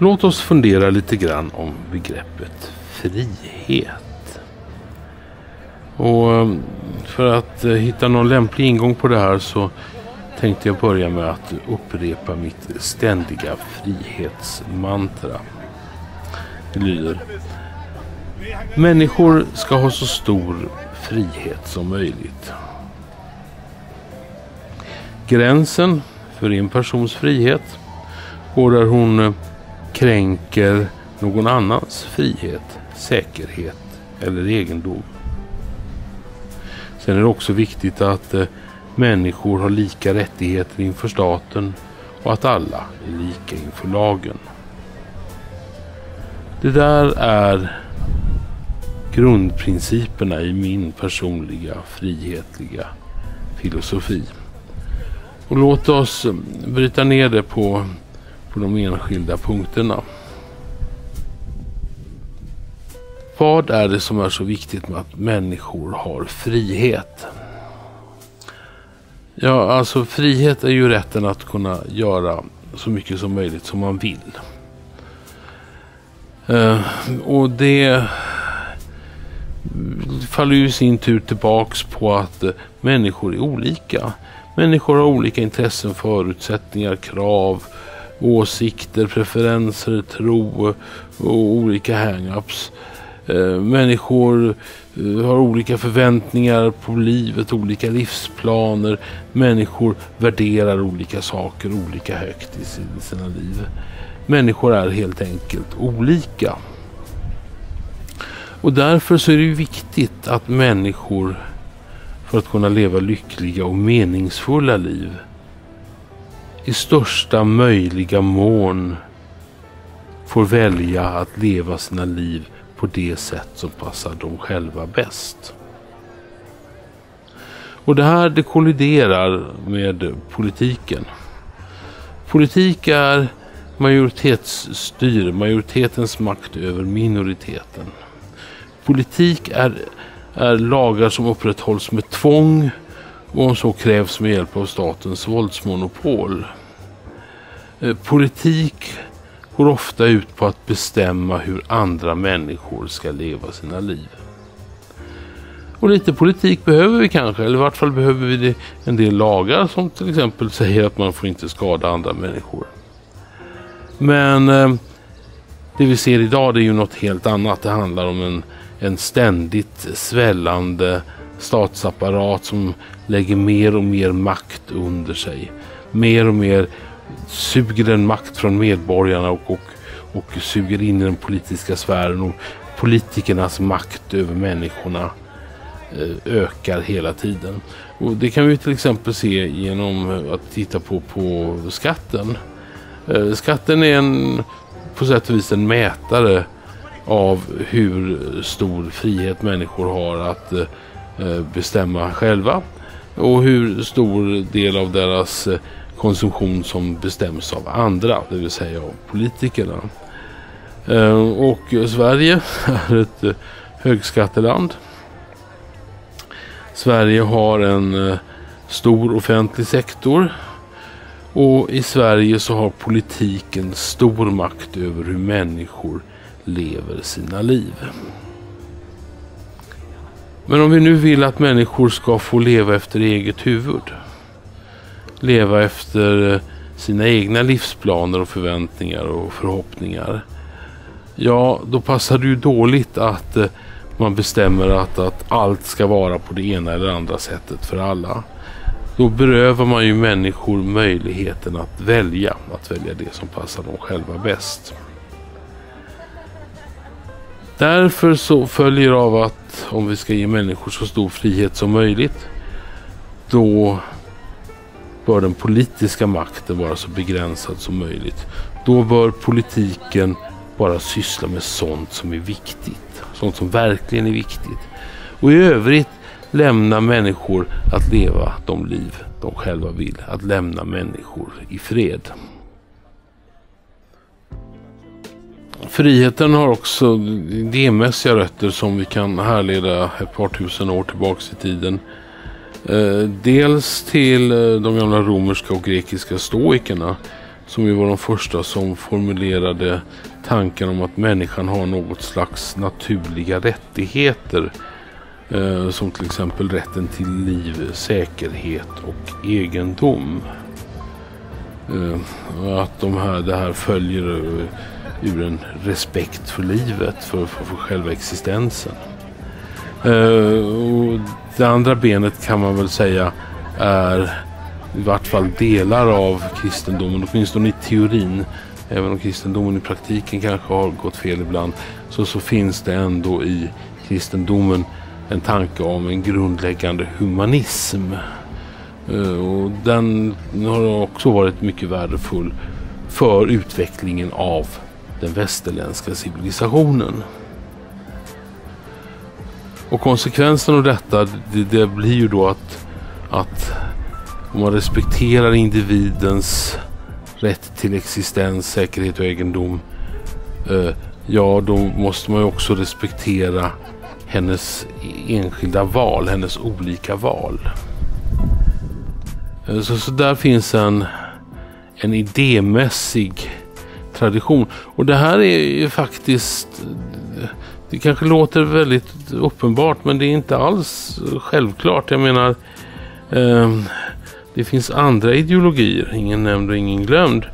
Låt oss fundera lite grann om begreppet frihet. Och för att hitta någon lämplig ingång på det här så tänkte jag börja med att upprepa mitt ständiga frihetsmantra. Det lyder: människor ska ha så stor frihet som möjligt. Gränsen för en persons frihet går där hon kränker någon annans frihet, säkerhet eller egendom. Sen är det också viktigt att människor har lika rättigheter inför staten och att alla är lika inför lagen. Det där är grundprinciperna i min personliga frihetliga filosofi. Och låt oss bryta ner det på de enskilda punkterna. Vad är det som är så viktigt med att människor har frihet? Ja, alltså frihet är ju rätten att kunna göra så mycket som möjligt som man vill. Och det faller ju sin tur tillbaks på att människor är olika. Människor har olika intressen, förutsättningar, krav, åsikter, preferenser, tro och olika hang-ups. Människor har olika förväntningar på livet, olika livsplaner. Människor värderar olika saker olika högt i sina liv. Människor är helt enkelt olika. Och därför så är det ju viktigt att människor, för att kunna leva lyckliga och meningsfulla liv, i största möjliga mån får välja att leva sina liv på det sätt som passar dem själva bäst. Och det här, det kolliderar med politiken. Politik är majoritetsstyre, majoritetens makt över minoriteten. Politik är lagar som upprätthålls med tvång och om så krävs med hjälp av statens våldsmonopol. Politik går ofta ut på att bestämma hur andra människor ska leva sina liv. Och lite politik behöver vi kanske, eller i vart fall behöver vi en del lagar som till exempel säger att man får inte skada andra människor. Men det vi ser idag, det är ju något helt annat. Det handlar om en ständigt svällande statsapparat som lägger mer och mer makt under sig. Mer och mer suger den makt från medborgarna och suger in i den politiska sfären, och politikernas makt över människorna ökar hela tiden. Och det kan vi till exempel se genom att titta på skatten. Skatten är på sätt och vis en mätare av hur stor frihet människor har att bestämma själva och hur stor del av deras konsumtion som bestäms av andra, det vill säga av politikerna. Och Sverige är ett högskatteland. Sverige har en stor offentlig sektor, och i Sverige så har politiken stor makt över hur människor lever sina liv. Men om vi nu vill att människor ska få leva efter eget huvud, leva efter sina egna livsplaner och förväntningar och förhoppningar, ja, då passar det ju dåligt att man bestämmer att allt ska vara på det ena eller andra sättet för alla. Då berövar man ju människor möjligheten att välja det som passar dem själva bäst. Därför så följer av att om vi ska ge människor så stor frihet som möjligt, då bör den politiska makten vara så begränsad som möjligt. Då bör politiken bara syssla med sånt som är viktigt, sånt som verkligen är viktigt. Och i övrigt lämna människor att leva de liv de själva vill, att lämna människor i fred. Friheten har också idémässiga rötter som vi kan härleda ett par tusen år tillbaks i tiden. Dels till de gamla romerska och grekiska stoikerna som ju var de första som formulerade tanken om att människan har något slags naturliga rättigheter, som till exempel rätten till liv, säkerhet och egendom. Att det här följer ur en respekt för livet, för själva existensen. Och det andra benet kan man väl säga är i vart fall delar av kristendomen, åtminstone i teorin, även om kristendomen i praktiken kanske har gått fel ibland, så finns det ändå i kristendomen en tanke om en grundläggande humanism, och den har också varit mycket värdefull för utvecklingen av den västerländska civilisationen. Och konsekvensen av detta det blir ju då att om man respekterar individens rätt till existens, säkerhet och egendom, ja, då måste man ju också respektera hennes enskilda val, hennes olika val. Så där finns en idémässig tradition. Och det här är ju faktiskt, det kanske låter väldigt uppenbart, men det är inte alls självklart. Jag menar, det finns andra ideologier, ingen nämnd och ingen glömd,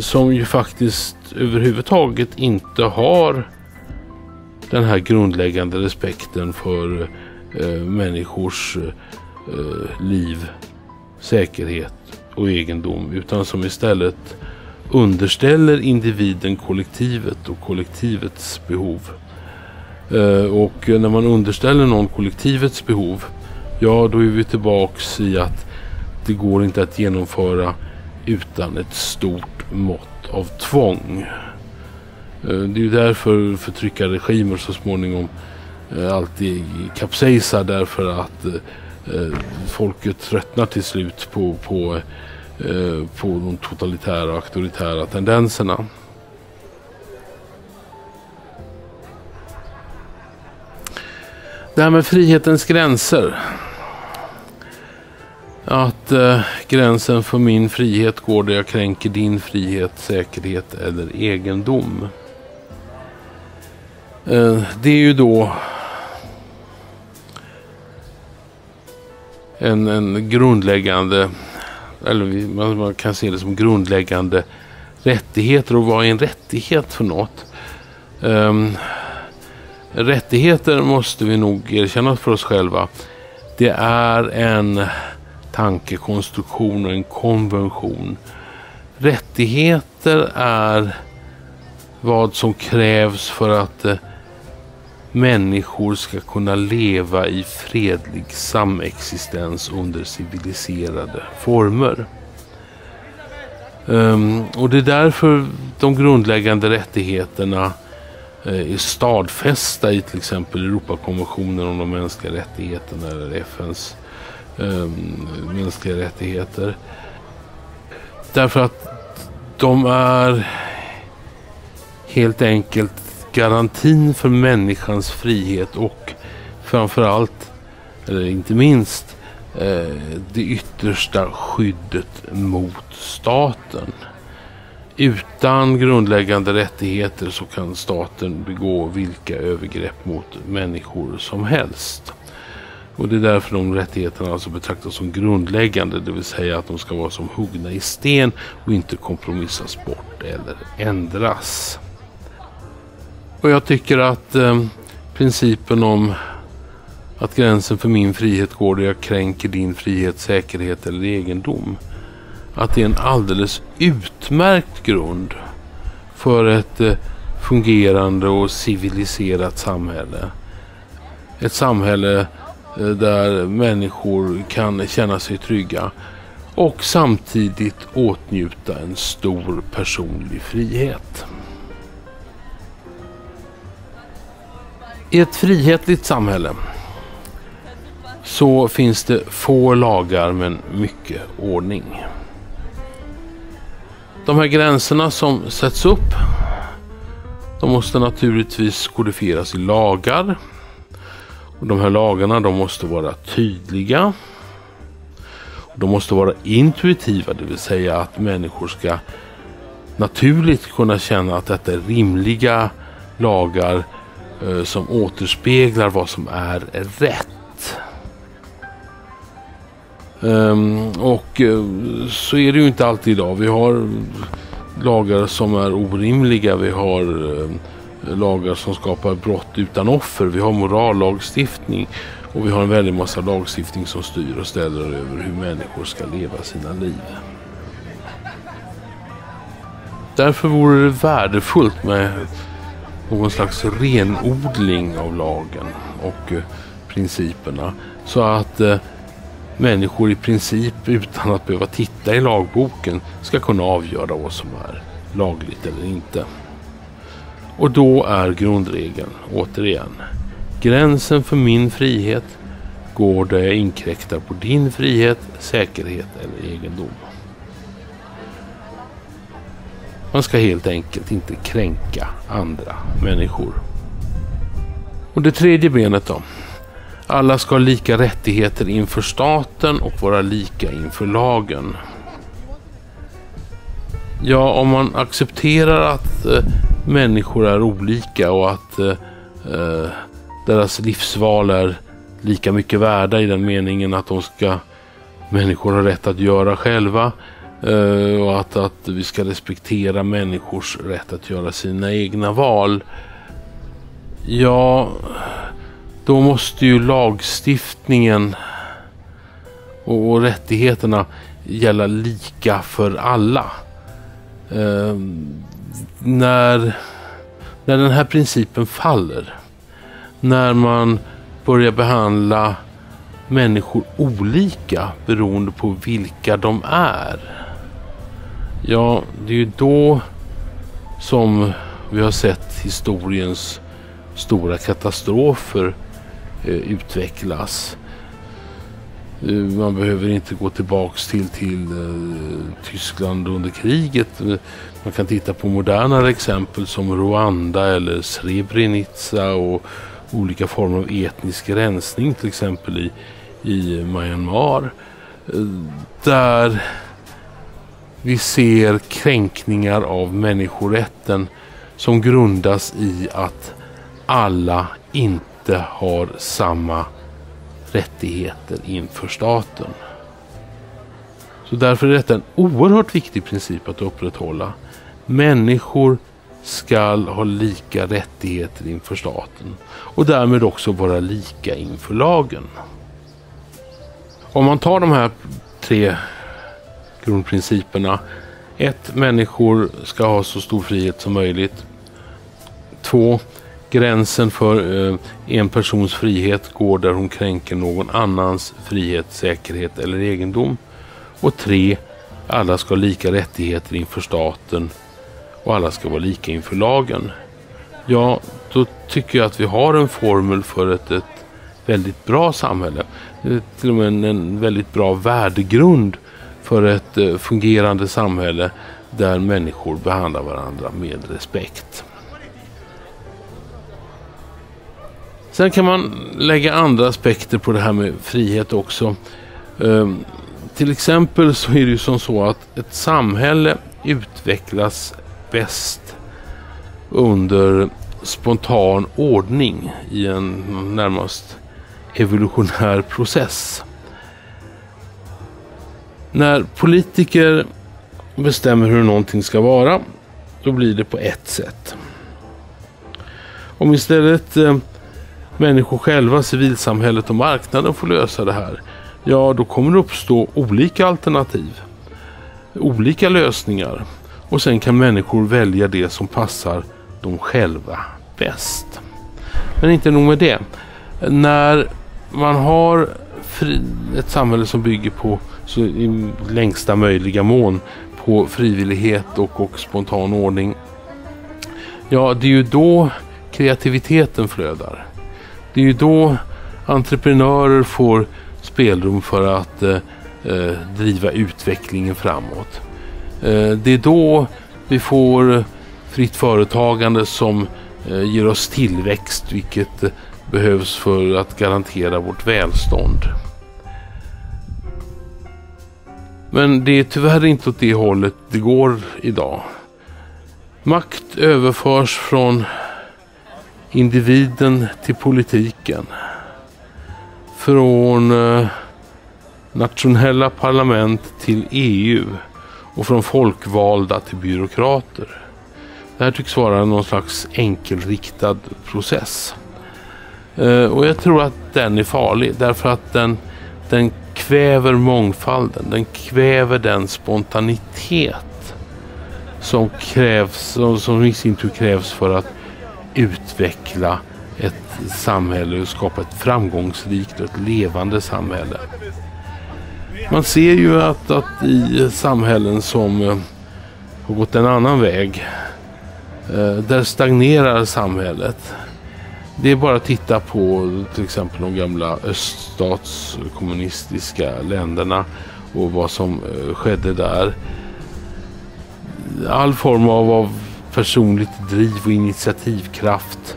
som ju faktiskt överhuvudtaget inte har den här grundläggande respekten för människors liv, säkerhet och egendom, utan som istället underställer individen kollektivet och kollektivets behov. Och när man underställer någon kollektivets behov, ja, då är vi tillbaks i att det går inte att genomföra utan ett stort mått av tvång. Det är ju därför förtryckarregimer så småningom alltid kapsejsar, därför att folket tröttnar till slut på de totalitära och auktoritära tendenserna. Det här med frihetens gränser. Att gränsen för min frihet går där jag kränker din frihet, säkerhet eller egendom. Det är ju då en grundläggande, eller man kan se det som grundläggande rättigheter. Och vad är en rättighet för något? Rättigheter måste vi nog erkänna för oss själva. Det är en tankekonstruktion och en konvention. Rättigheter är vad som krävs för att människor ska kunna leva i fredlig samexistens under civiliserade former. Och det är därför de grundläggande rättigheterna är stadfästa i till exempel Europakonventionen om de mänskliga rättigheterna eller FNs mänskliga rättigheter. Därför att de är helt enkelt garantin för människans frihet och framförallt, eller inte minst, det yttersta skyddet mot staten. Utan grundläggande rättigheter så kan staten begå vilka övergrepp mot människor som helst. Och det är därför de rättigheterna alltså betraktas som grundläggande, det vill säga att de ska vara som huggna i sten och inte kompromissas bort eller ändras. Och jag tycker att principen om att gränsen för min frihet går där jag kränker din frihet, säkerhet eller egendom, att det är en alldeles utmärkt grund för ett fungerande och civiliserat samhälle. Ett samhälle där människor kan känna sig trygga och samtidigt åtnjuta en stor personlig frihet. I ett frihetligt samhälle så finns det få lagar men mycket ordning. De här gränserna som sätts upp, de måste naturligtvis kodifieras i lagar. Och de här lagarna, de måste vara tydliga. De måste vara intuitiva, det vill säga att människor ska naturligt kunna känna att detta är rimliga lagar som återspeglar vad som är rätt. Och så är det ju inte alltid idag. Vi har lagar som är orimliga, vi har lagar som skapar brott utan offer, vi har morallagstiftning och vi har en väldigt massa lagstiftning som styr och ställer över hur människor ska leva sina liv. Därför vore det värdefullt med någon slags renodling av lagen och principerna, så att människor i princip utan att behöva titta i lagboken ska kunna avgöra vad som är lagligt eller inte. Och då är grundregeln återigen: gränsen för min frihet går där jag inkräktar på din frihet, säkerhet eller egendom. Man ska helt enkelt inte kränka andra människor. Och det tredje benet då. Alla ska ha lika rättigheter inför staten och vara lika inför lagen. Ja, om man accepterar att människor är olika och att deras livsval är lika mycket värda i den meningen att människor har rätt att göra själva, och att vi ska respektera människors rätt att göra sina egna val, ja, då måste ju lagstiftningen och rättigheterna gälla lika för alla. När den här principen faller, när man börjar behandla människor olika beroende på vilka de är, ja, det är ju då som vi har sett historiens stora katastrofer utvecklas. Man behöver inte gå tillbaks till Tyskland under kriget. Man kan titta på modernare exempel som Rwanda eller Srebrenica och olika former av etnisk rensning, till exempel i Myanmar, där vi ser kränkningar av människorätten som grundas i att alla inte har samma rättigheter inför staten. Så därför är detta en oerhört viktig princip att upprätthålla. Människor skall ha lika rättigheter inför staten och därmed också vara lika inför lagen. Om man tar de här tre grundprinciperna: 1. Människor ska ha så stor frihet som möjligt. 2. Gränsen för en persons frihet går där hon kränker någon annans frihet, säkerhet eller egendom. Och 3. Alla ska ha lika rättigheter inför staten och alla ska vara lika inför lagen. Ja, då tycker jag att vi har en formel för ett väldigt bra samhälle. Till och med en väldigt bra värdegrund för ett fungerande samhälle där människor behandlar varandra med respekt. Sen kan man lägga andra aspekter på det här med frihet också. Till exempel så är det ju som så att ett samhälle utvecklas bäst under spontan ordning i en närmast evolutionär process. När politiker bestämmer hur någonting ska vara, då blir det på ett sätt. Om istället människor själva, civilsamhället och marknaden får lösa det här, ja, då kommer det uppstå olika alternativ, olika lösningar, och sen kan människor välja det som passar dem själva bäst. Men inte nog med det. När man har ett samhälle som bygger på, så i längsta möjliga mån, på frivillighet och spontan ordning, ja, det är ju då kreativiteten flödar. Det är ju då entreprenörer får spelrum för att driva utvecklingen framåt. Det är då vi får fritt företagande som ger oss tillväxt, vilket behövs för att garantera vårt välstånd. Men det är tyvärr inte åt det hållet det går idag. Makt överförs från individen till politiken. Från nationella parlament till EU och från folkvalda till byråkrater. Det här tycks vara någon slags enkelriktad process. Och jag tror att den är farlig därför att den kväver mångfalden, den kväver den spontanitet som krävs och som i sin tur krävs för att utveckla ett samhälle och skapa ett framgångsrikt och ett levande samhälle. Man ser ju att i samhällen som har gått en annan väg, där stagnerar samhället. Det är bara att titta på till exempel de gamla öststatskommunistiska länderna och vad som skedde där. All form av personligt driv och initiativkraft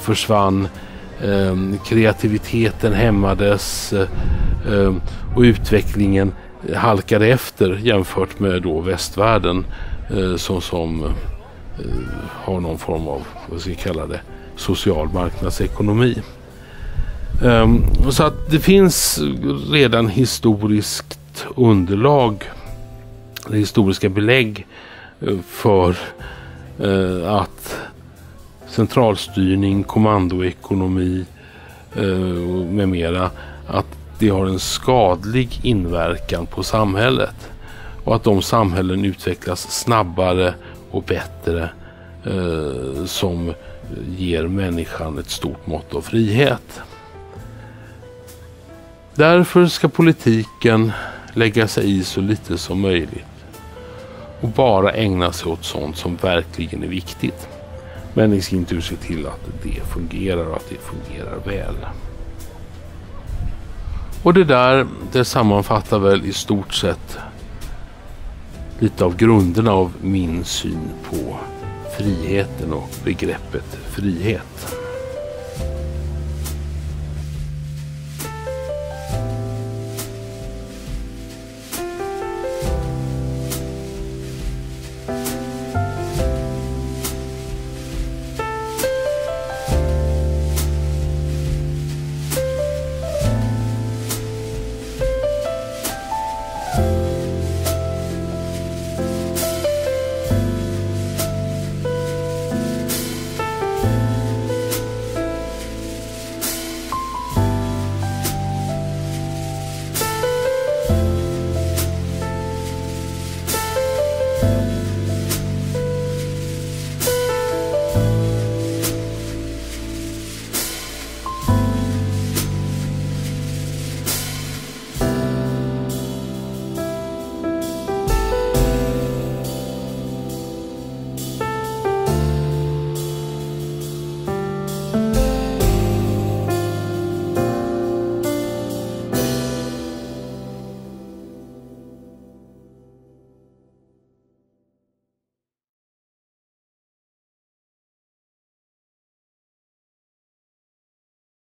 försvann. Kreativiteten hämmades och utvecklingen halkade efter jämfört med då västvärlden som har någon form av, vad ska vi kalla det, social marknadsekonomi. Så att det finns redan historiskt underlag, historiska belägg för att centralstyrning, kommandoekonomi med mera, att det har en skadlig inverkan på samhället och att de samhällen utvecklas snabbare och bättre som ger människan ett stort mått av frihet. Därför ska politiken lägga sig i så lite som möjligt och bara ägna sig åt sånt som verkligen är viktigt. Men i sin tur se till att det fungerar och att det fungerar väl. Och det sammanfattar väl i stort sett lite av grunderna av min syn på friheten och begreppet frihet.